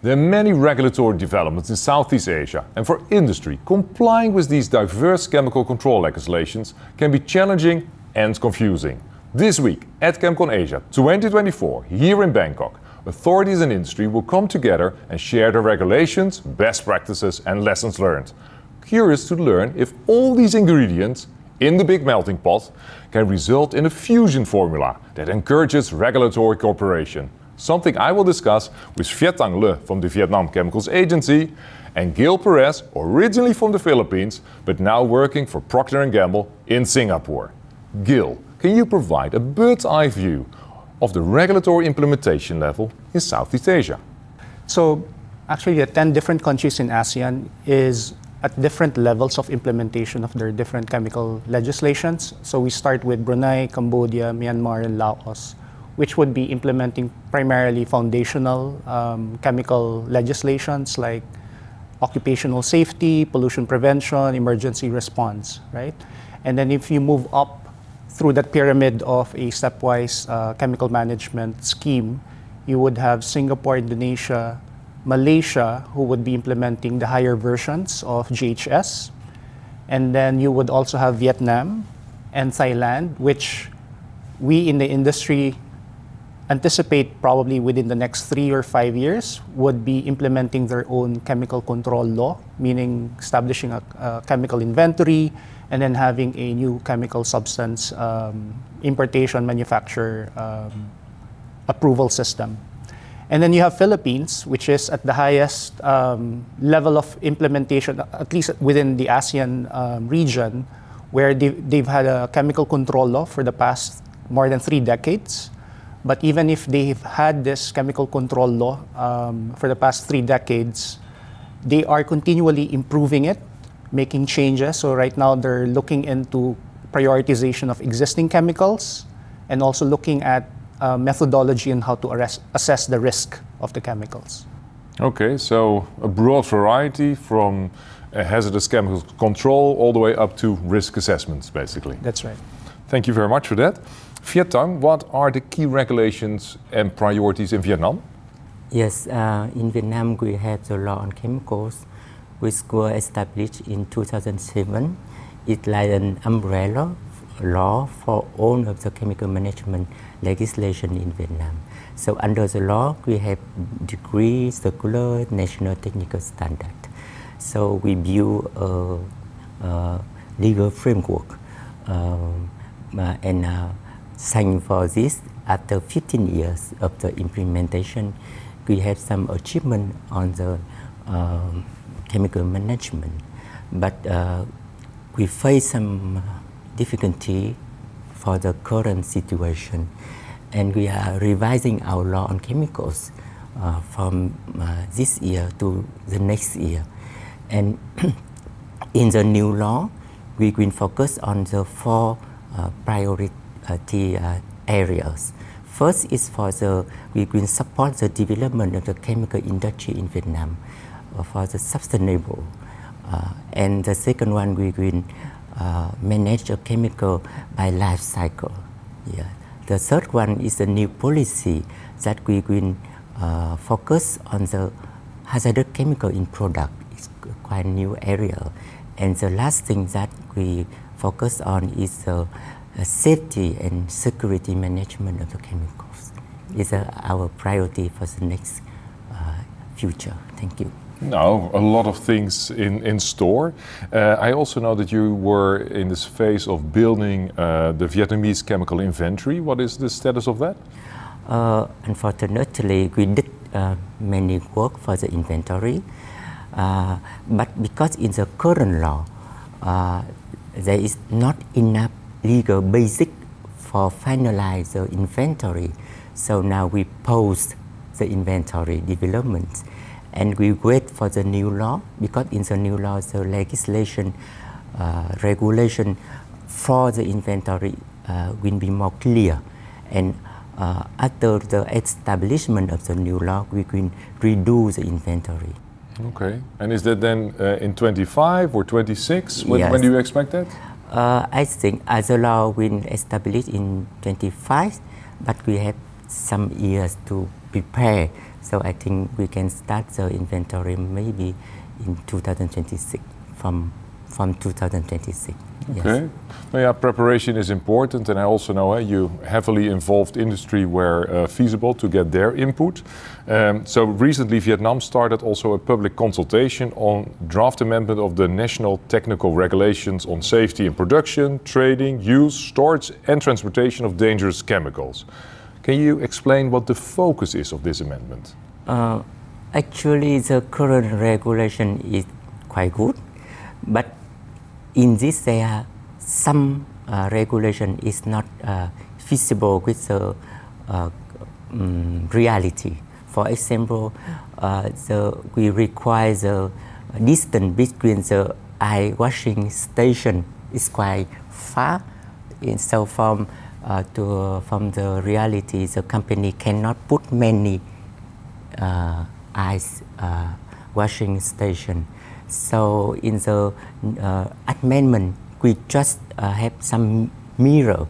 There are many regulatory developments in Southeast Asia, and for industry, complying with these diverse chemical control legislations can be challenging and confusing. This week at ChemCon Asia 2024, here in Bangkok, authorities and industry will come together and share their regulations, best practices and lessons learned. Curious to learn if all these ingredients in the big melting pot can result in a fusion formula that encourages regulatory cooperation. Something I will discuss with Viet Tang Le from the Vietnam Chemicals Agency and Gil Perez, originally from the Philippines, but now working for Procter & Gamble in Singapore. Gil, can you provide a bird's-eye view of the regulatory implementation level in Southeast Asia? So, actually, 10 different countries in ASEAN is at different levels of implementation of their different chemical legislations. So we start with Brunei, Cambodia, Myanmar, and Laos, which would be implementing primarily foundational chemical legislations like occupational safety, pollution prevention, emergency response, right? And then if you move up through that pyramid of a stepwise chemical management scheme, you would have Singapore, Indonesia, Malaysia, who would be implementing the higher versions of GHS. And then you would also have Vietnam and Thailand, which we in the industry anticipate probably within the next 3 or 5 years would be implementing their own chemical control law, meaning establishing a chemical inventory and then having a new chemical substance importation, manufacture, approval system. And then you have Philippines, which is at the highest level of implementation, at least within the ASEAN region, where they've had a chemical control law for the past more than 3 decades. But even if they've had this chemical control law for the past 3 decades, they are continually improving it, making changes. So right now they're looking into prioritization of existing chemicals and also looking at methodology and how to assess the risk of the chemicals. Okay, so a broad variety from hazardous chemical control all the way up to risk assessments, basically. That's right. Thank you very much for that. Viet Tang, what are the key regulations and priorities in Vietnam? Yes, in Vietnam we have the law on chemicals, which was established in 2007. It's like an umbrella law for all of the chemical management legislation in Vietnam. So under the law, we have degree, circular, national technical standard. So we build a legal framework and signed for this. After 15 years of the implementation, we have some achievement on the chemical management, but we face some difficulty for the current situation, and we are revising our law on chemicals from this year to the next year. And in the new law, we will focus on the 4 priority areas. First is for we will support the development of the chemical industry in Vietnam for the sustainable. And the second one, we will manage the chemical by life cycle. Yeah. The third one is the new policy that we will focus on the hazardous chemical in product. It's quite a new area. And the last thing that we focus on is the safety and security management of the chemicals. It's our priority for the next future. Thank you. No, a lot of things in store. I also know that you were in this phase of building the Vietnamese chemical inventory. What is the status of that? Unfortunately, we did many work for the inventory, but because in the current law, there is not enough legal basic for finalize the inventory. So now we post the inventory development, and we wait for the new law, because in the new law, the legislation, regulation for the inventory will be more clear. And after the establishment of the new law, we can redo the inventory. Okay, and is that then in 25 or 26? Yes. When do you expect that? I think the law will establish in 25, but we have some years to prepare So I think we can start the inventory maybe in 2026, from 2026. Yes. Okay. Well, yeah, preparation is important, and I also know you heavily involved industry where feasible to get their input. So recently Vietnam started also a public consultation on draft amendment of the national technical regulations on safety in production, trading, use, storage and transportation of dangerous chemicals. Can you explain what the focus is of this amendment? Actually, the current regulation is quite good, but in this area, some regulation is not feasible with the reality. For example, we require the distance between the eye washing station is quite far. And so from the reality, the company cannot put many eye washing station. So in the amendment, we just have some mirror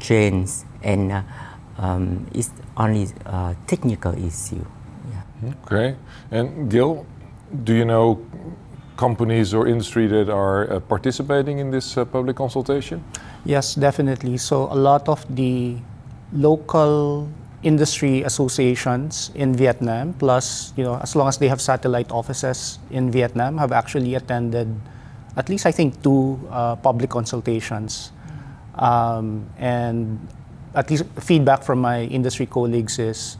chains, and it's only a technical issue. Yeah. Okay. And Gil, do you know companies or industry that are participating in this public consultation? Yes, definitely. So a lot of the local industry associations in Vietnam, plus, you know, as long as they have satellite offices in Vietnam, have actually attended at least, I think, two public consultations. And at least feedback from my industry colleagues is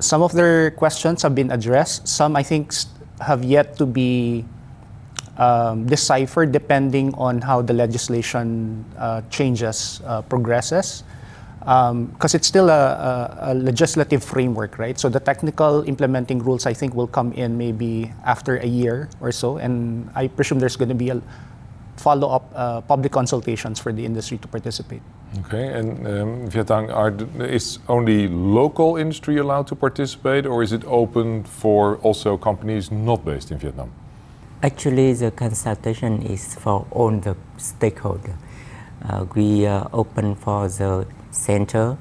some of their questions have been addressed. Some, I think, have yet to be deciphered depending on how the legislation changes, progresses. Because it's still a legislative framework, right? So the technical implementing rules, I think, will come in maybe after a year or so, and I presume there's going to be a follow-up public consultations for the industry to participate. Okay, and Viet Tang, is only local industry allowed to participate, or is it open for also companies not based in Vietnam? Actually, the consultation is for all the stakeholders. We are open for the center,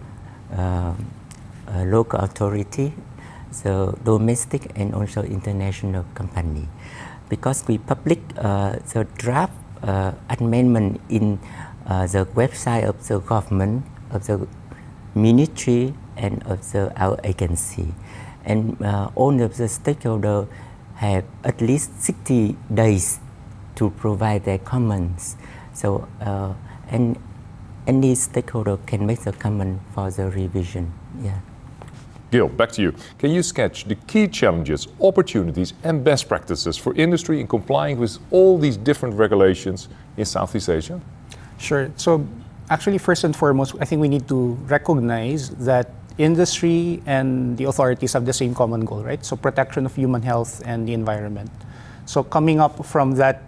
local authority, the domestic and also international company. Because we public the draft amendment in the website of the government, of the ministry, and of our agency. And all of the stakeholders have at least 60 days to provide their comments. So, and any stakeholder can make the comment for the revision. Yeah. Gil, back to you. Can you sketch the key challenges, opportunities, and best practices for industry in complying with all these different regulations in Southeast Asia? Sure. So, actually, first and foremost, I think we need to recognize that industry and the authorities have the same common goal, right? So, protection of human health and the environment. So, coming up from that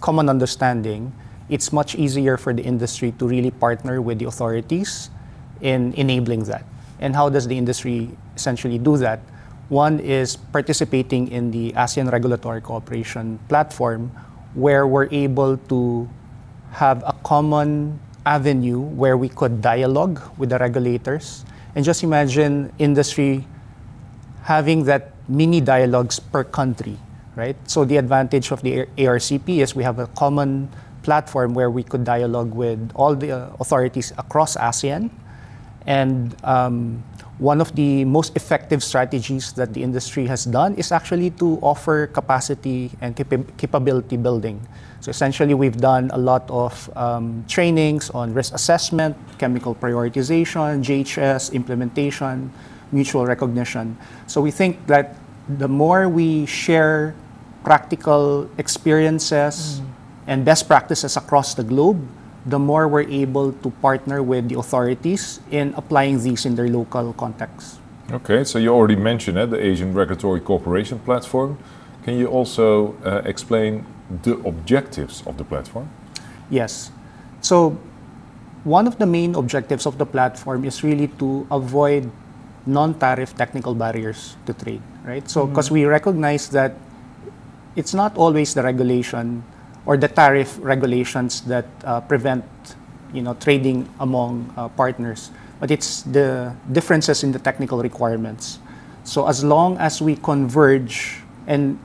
common understanding, it's much easier for the industry to really partner with the authorities in enabling that. And how does the industry essentially do that? One is participating in the ASEAN Regulatory Cooperation Platform, where we're able to have a common avenue where we could dialogue with the regulators. And just imagine industry having that mini dialogues per country, right? So the advantage of the ARCP is we have a common platform where we could dialogue with all the authorities across ASEAN. And one of the most effective strategies that the industry has done is actually to offer capacity and capability building. So essentially, we've done a lot of trainings on risk assessment, chemical prioritization, GHS, implementation, mutual recognition. So we think that the more we share practical experiences, and best practices across the globe, the more we're able to partner with the authorities in applying these in their local context. Okay, so you already mentioned the Asian Regulatory Cooperation Platform. Can you also explain the objectives of the platform? Yes. So one of the main objectives of the platform is really to avoid non-tariff technical barriers to trade, right? So because we recognize that it's not always the regulation or the tariff regulations that prevent, you know, trading among partners. but it's the differences in the technical requirements. So as long as we converge, and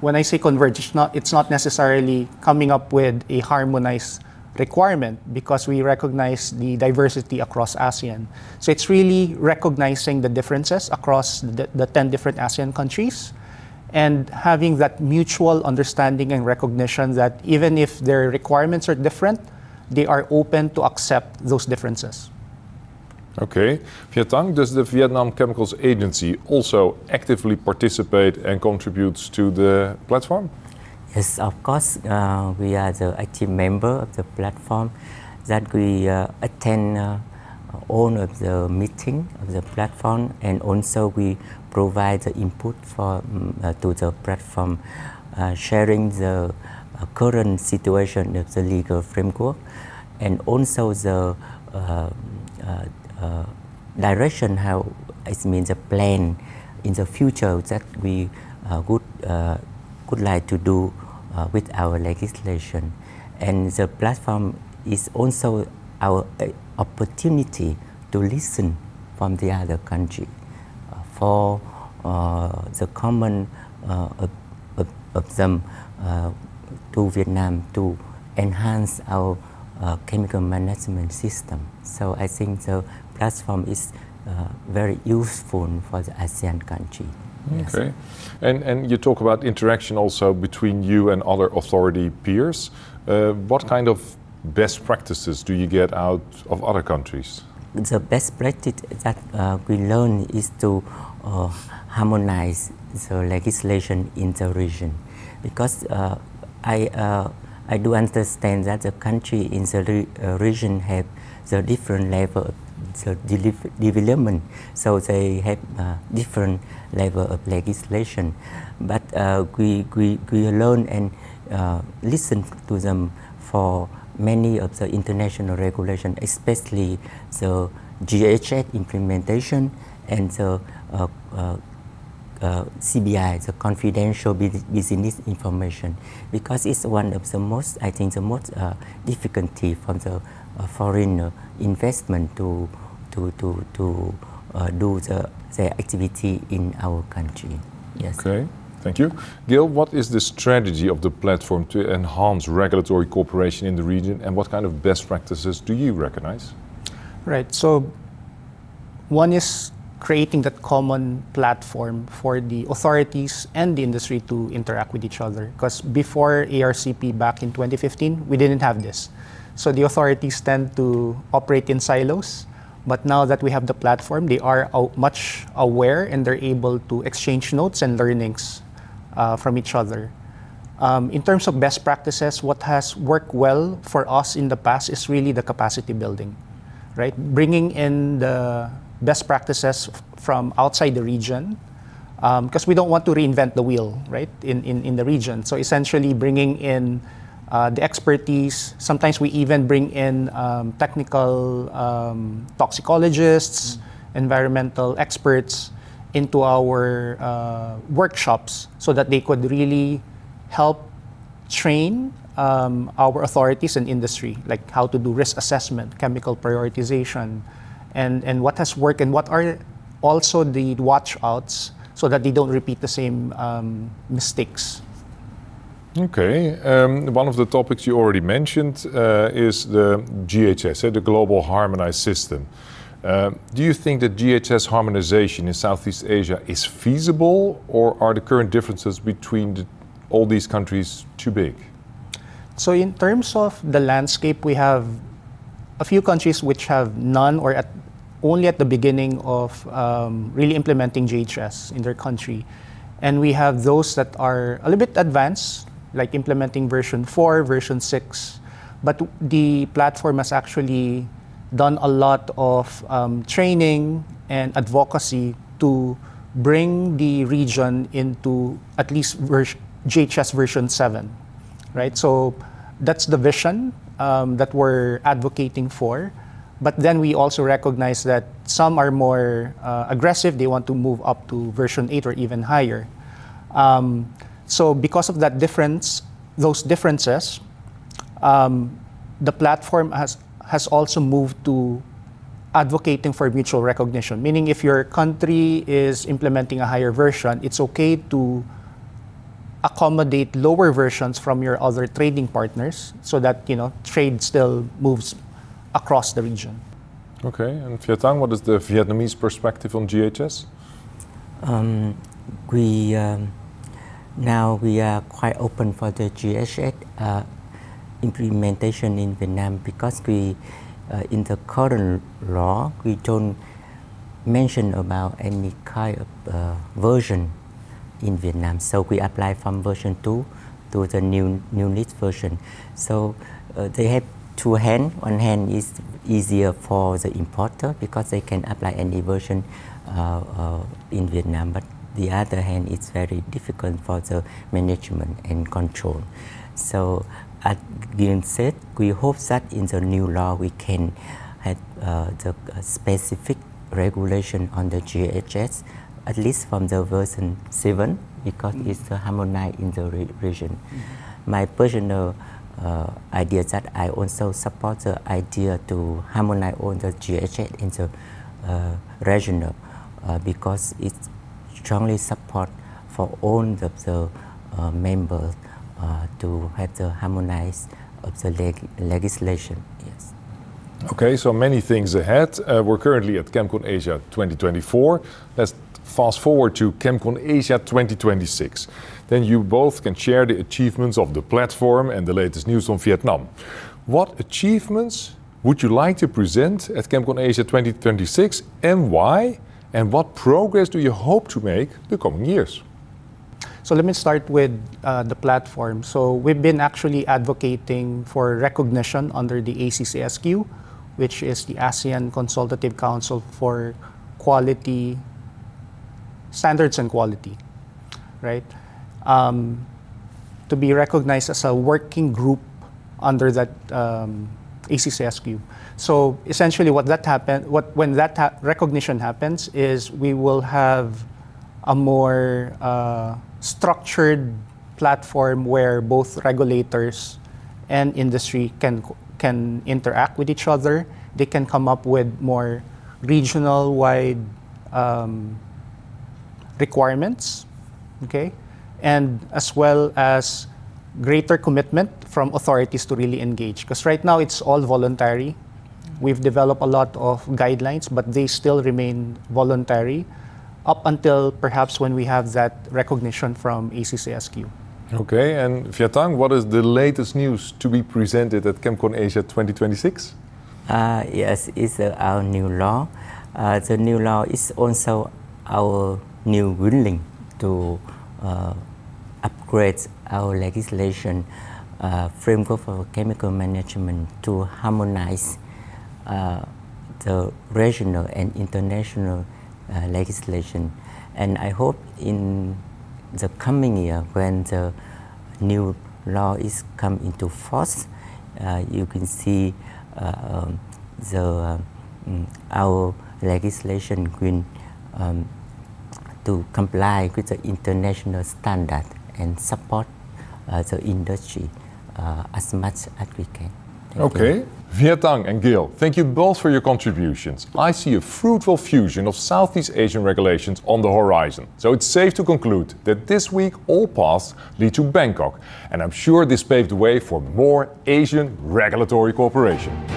when I say converge, it's not necessarily coming up with a harmonized requirement, because we recognize the diversity across ASEAN. So it's really recognizing the differences across the 10 different ASEAN countries, and having that mutual understanding and recognition that even if their requirements are different, they are open to accept those differences. Okay. Viet Tang, does the Vietnam Chemicals Agency also actively participate and contributes to the platform? Yes, of course. We are the active member of the platform, that we attend all of the meeting of the platform, and also we provide the input for to the platform, sharing the current situation of the legal framework, and also the direction, how it means the plan in the future that we would like to do with our legislation. And the platform is also our opportunity to listen from the other country for the common of them to Vietnam, to enhance our chemical management system. So I think the platform is very useful for the ASEAN country. Yes. Okay, and you talk about interaction also between you and other authority peers. What kind of best practices do you get out of other countries? The best practice that we learn is to harmonize the legislation in the region, because I do understand that the country in the region have the different level of the development, so they have different level of legislation, but we learn and listen to them for many of the international regulation, especially the GHS implementation and the CBI, the confidential business information, because it's one of the most, I think, the most difficulty from the foreign investment to do their activity in our country. Yes. Okay, thank you. Gil, what is the strategy of the platform to enhance regulatory cooperation in the region, and what kind of best practices do you recognize? Right, so one is creating that common platform for the authorities and the industry to interact with each other, because before ARCP back in 2015, we didn't have this. So the authorities tend to operate in silos, but now that we have the platform, they are much aware and they're able to exchange notes and learnings from each other. In terms of best practices, what has worked well for us in the past is really the capacity building, right? Bringing in the best practices from outside the region, because we don't want to reinvent the wheel, right, in the region. So essentially bringing in the expertise. Sometimes we even bring in technical toxicologists, environmental experts into our workshops, so that they could really help train our authorities and industry, like how to do risk assessment, chemical prioritization, and what has worked and what are also the watch-outs, so that they don't repeat the same mistakes. Okay, one of the topics you already mentioned is the GHS, the Global Harmonized System. Do you think that GHS harmonization in Southeast Asia is feasible, or are the current differences between all these countries too big? So in terms of the landscape, we have a few countries which have none, or only at the beginning of really implementing GHS in their country. And we have those that are a little bit advanced, like implementing version 4, version 6. But the platform has actually done a lot of training and advocacy to bring the region into at least GHS version 7, right? So that's the vision that we're advocating for. But then we also recognize that some are more aggressive. They want to move up to version 8 or even higher. So because of that difference, those differences, the platform has also moved to advocating for mutual recognition, meaning if your country is implementing a higher version, it's okay to accommodate lower versions from your other trading partners so that, you know, trade still moves across the region. Okay, and Viet Tang, what is the Vietnamese perspective on GHS? Now we are quite open for the GHS implementation in Vietnam, because we, in the current law, we don't mention about any kind of version in Vietnam. So we apply from version 2 to the new list version. So they have two hands. One hand is easier for the importer because they can apply any version in Vietnam, but the other hand is very difficult for the management and control. So as Gil said, we hope that in the new law we can have the specific regulation on the GHS, at least from the version 7, because it's harmonized in the region. My personal idea that I also support the idea to harmonize all the GHS in the regional, because it strongly support for all of the members to have the harmonized of the legislation. Yes. Okay, so many things ahead. We're currently at ChemCon Asia 2024. Let's fast forward to ChemCon Asia 2026. Then you both can share the achievements of the platform and the latest news on Vietnam. What achievements would you like to present at ChemCon Asia 2026 and why? And what progress do you hope to make the coming years? So let me start with the platform. So we've been actually advocating for recognition under the ACCSQ, which is the ASEAN Consultative Council for Quality Standards and Quality, right? To be recognized as a working group under that ACCSQ. So essentially, when that recognition happens, is we will have a more structured platform where both regulators and industry can interact with each other. They can come up with more regional-wide requirements, okay, and as well as greater commitment from authorities to really engage. Because right now it's all voluntary. We've developed a lot of guidelines, but they still remain voluntary up until perhaps when we have that recognition from ACCSQ. Okay, and Viet Tang, what is the latest news to be presented at ChemCon Asia 2026? Yes, it's our new law. The new law is also our new willing to upgrade our legislation framework for chemical management to harmonize the regional and international legislation. And I hope in the coming year, when the new law is come into force, you can see our legislation will to comply with the international standard and support the industry as much as we can. Okay. Viet Tang and Gil, thank you both for your contributions. I see a fruitful fusion of Southeast Asian regulations on the horizon. So it's safe to conclude that this week all paths lead to Bangkok. And I'm sure this paved the way for more Asian regulatory cooperation.